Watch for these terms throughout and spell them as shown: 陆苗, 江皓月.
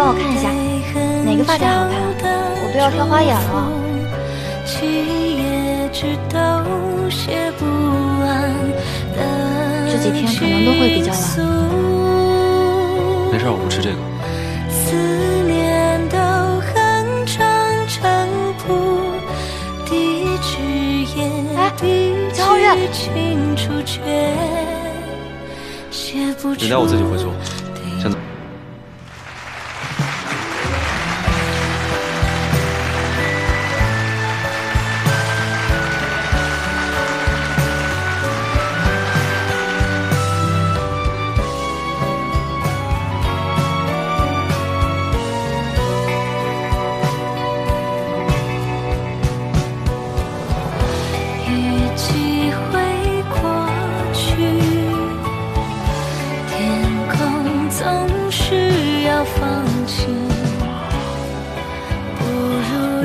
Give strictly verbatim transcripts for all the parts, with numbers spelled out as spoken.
帮我看一下哪个发夹好看，我都要挑花眼了。这几天可能都会比较晚。没事，我不吃这个。 江皓月，你带我自己回宿，先走。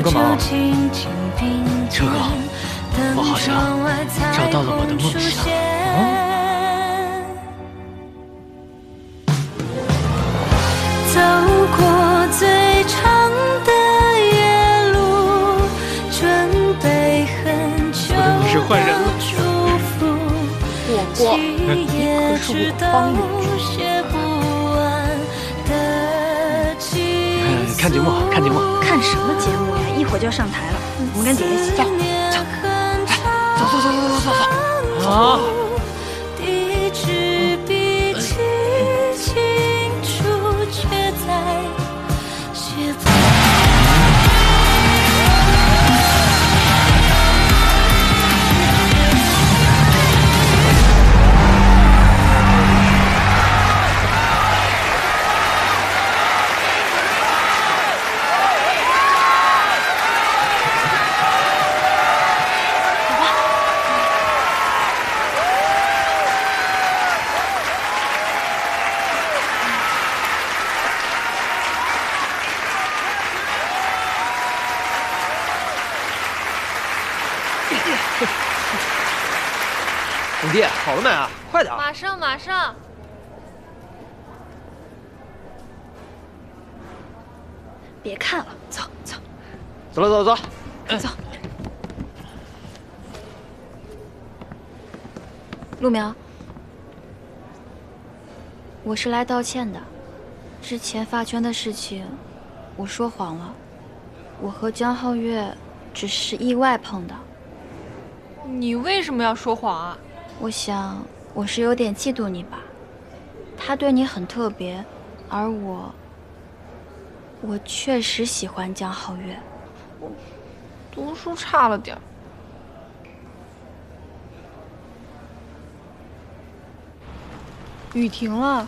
干嘛？这个，我好像找到了我的梦想。走过最长的夜路，准备很久。我的你是坏人了。果果，可是我帮你。看节目，看节目。看什么节目？ 一会儿就要上台了，我们跟姐姐一起站，走，走走走走走走走啊！五弟，好了没啊？快点！马上，马上！别看了，走走。走了，走了，走。嗯、走。陆苗，我是来道歉的。之前发圈的事情，我说谎了。我和江皓月只是意外碰到。你为什么要说谎啊？ 我想，我是有点嫉妒你吧。他对你很特别，而我，我确实喜欢江皓月。我读书差了点儿。雨停了。